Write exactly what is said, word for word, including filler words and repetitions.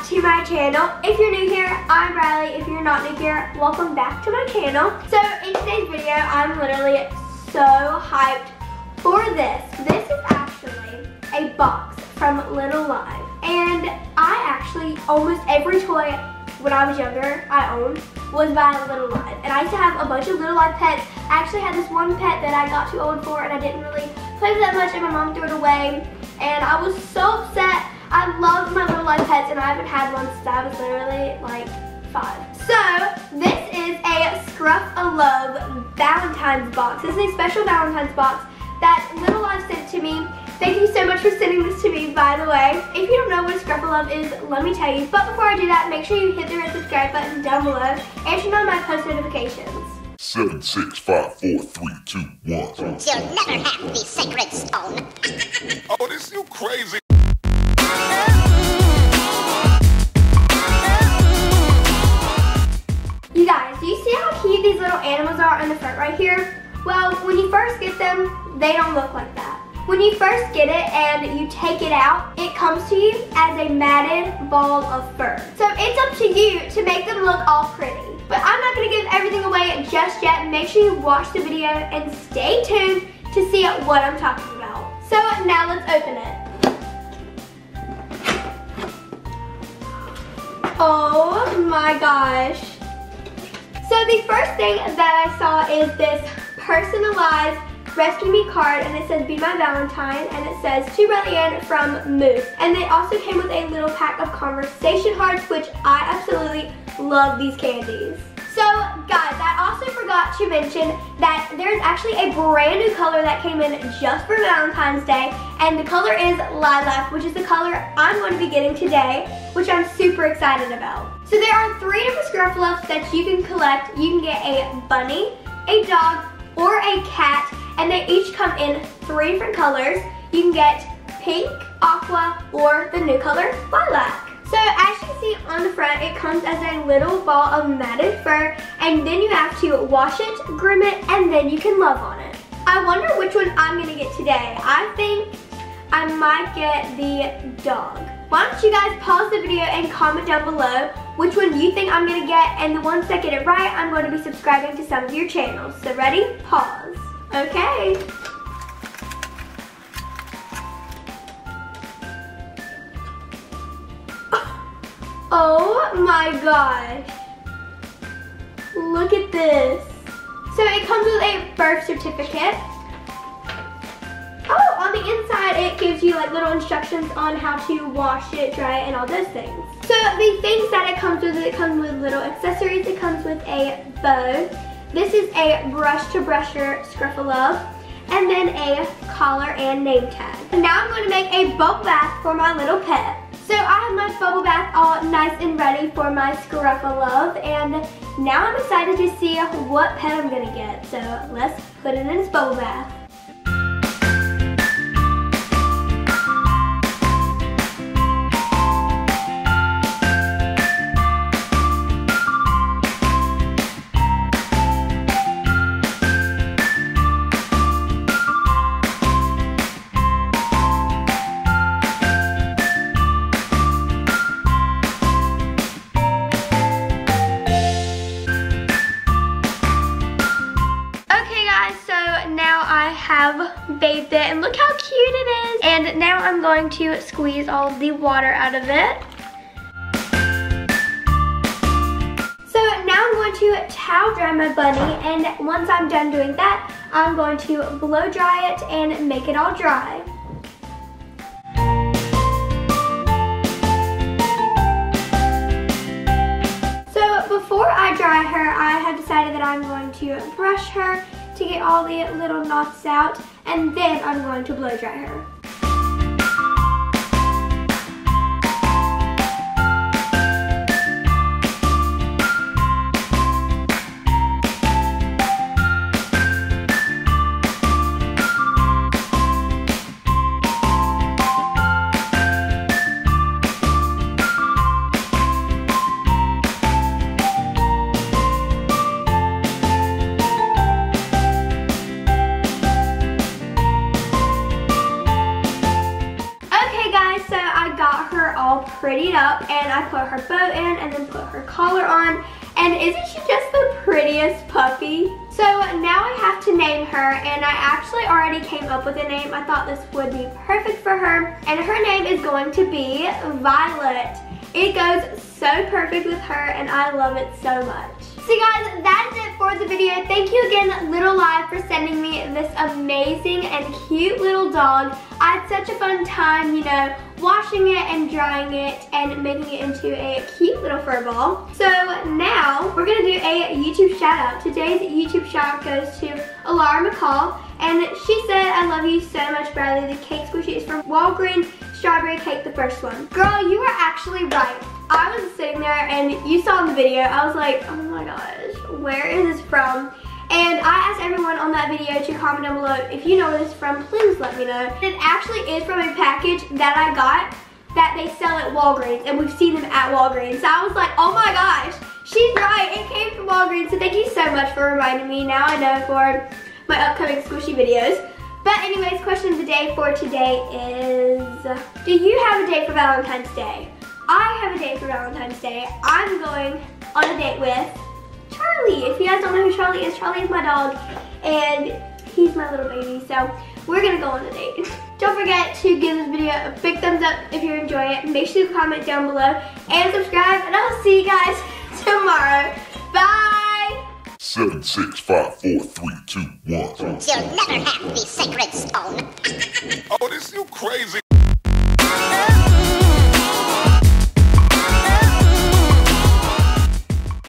back to my channel. If you're new here, I'm Bryleigh. If you're not new here, welcome back to my channel. So in today's video, I'm literally so hyped for this. This is actually a box from Little Live. And I actually, almost every toy when I was younger, I owned, was by Little Live. And I used to have a bunch of Little Live pets. I actually had this one pet that I got too old for and I didn't really play with that much and my mom threw it away. And I was so upset. I loved my Little Live pets and I haven't had one since I was literally like five. So this is a Scruff-A-Luvs Valentine's box. This is a special Valentine's box that Little Live sent to me. Thank you so much for sending this to me, by the way. If you don't know what a Scruff-A-Luvs is, let me tell you. But before I do that, make sure you hit the red subscribe button down below and turn on my post notifications. Seven, six, five, four, three, two, one. You'll never have the sacred stone. Oh, this you crazy. You guys, do you see how cute these little animals are on the front right here? Well, when you first get them, they don't look like that. When you first get it and you take it out, it comes to you as a matted ball of fur. So it's up to you to make them look all pretty. But I'm not gonna give everything away just yet. Make sure you watch the video and stay tuned to see what I'm talking about. So now let's open it. Oh my gosh. So the first thing that I saw is this personalized Rescue Me card, and it says Be My Valentine, and it says to Bryleigh Anne from Moose. And they also came with a little pack of conversation hearts, which I absolutely love these candies. So guys, I also forgot to mention that there's actually a brand new color that came in just for Valentine's Day, and the color is lilac, which is the color I'm going to be getting today, which I'm super excited about. So there are three different Scruff-A-Luvs that you can collect. You can get a bunny, a dog, or a cat, and they each come in three different colors. You can get pink, aqua, or the new color, lilac. So as you can see on the front, it comes as a little ball of matted fur, and then you have to wash it, groom it, and then you can love on it. I wonder which one I'm gonna get today. I think I might get the dog. Why don't you guys pause the video and comment down below which one you think I'm gonna get, and the ones that get it right, I'm gonna be subscribing to some of your channels. So ready? Pause. Okay. Oh my gosh. Look at this. So it comes with a birth certificate. Oh, on the inside it gives you like little instructions on how to wash it, dry it, and all those things. So the things that it comes with, it comes with little accessories. It comes with a bow. This is a brush to brusher Scruff-A-Luvs, and then a collar and name tag. Now I'm going to make a bubble bath for my little pet. So I have my bubble bath all nice and ready for my Scruff-A-Luvs, and now I'm excited to see what pet I'm going to get. So let's put it in its bubble bath. Bathed it, and look how cute it is. And now I'm going to squeeze all of the water out of it. So now I'm going to towel dry my bunny, and once I'm done doing that, I'm going to blow dry it and make it all dry. So before I dry her, I have decided that I'm going to brush her to get all the little knots out, and then I'm going to blow dry her. all prettied up, and I put her bow in and then put her collar on, and isn't she just the prettiest puppy? So now I have to name her, and I actually already came up with a name. I thought this would be perfect for her, and her name is going to be Violet. It goes so perfect with her, and I love it so much. So guys, that is it for the video. Thank you again, Little Live, for sending me this amazing and cute little dog. I had such a fun time, you know, washing it and drying it and making it into a cute little fur ball. So now we're gonna do a YouTube shout out. Today's YouTube shout out goes to Alara McCall, and she said, "I love you so much, Bryleigh. The cake squishy is from Walgreens. Strawberry cake, the first one." Girl, you were actually right. I was sitting there and you saw in the video, I was like, oh my gosh, where is this from? And I asked everyone on that video to comment down below, if you know where this is from, please let me know. It actually is from a package that I got that they sell at Walgreens, and we've seen them at Walgreens. So I was like, oh my gosh, she's right, it came from Walgreens. So thank you so much for reminding me. Now I know for my upcoming squishy videos. But anyways, question of the day for today is, do you have a date for Valentine's Day? I have a date for Valentine's Day. I'm going on a date with Charlie. If you guys don't know who Charlie is, Charlie is my dog, and he's my little baby, so we're gonna go on a date. Don't forget to give this video a big thumbs up if you're enjoying it. Make sure you comment down below and subscribe, and I'll see you guys tomorrow. Bye! Seven, six, five, four, three, two, one. You'll never have the sacred stone. Oh, this you crazy.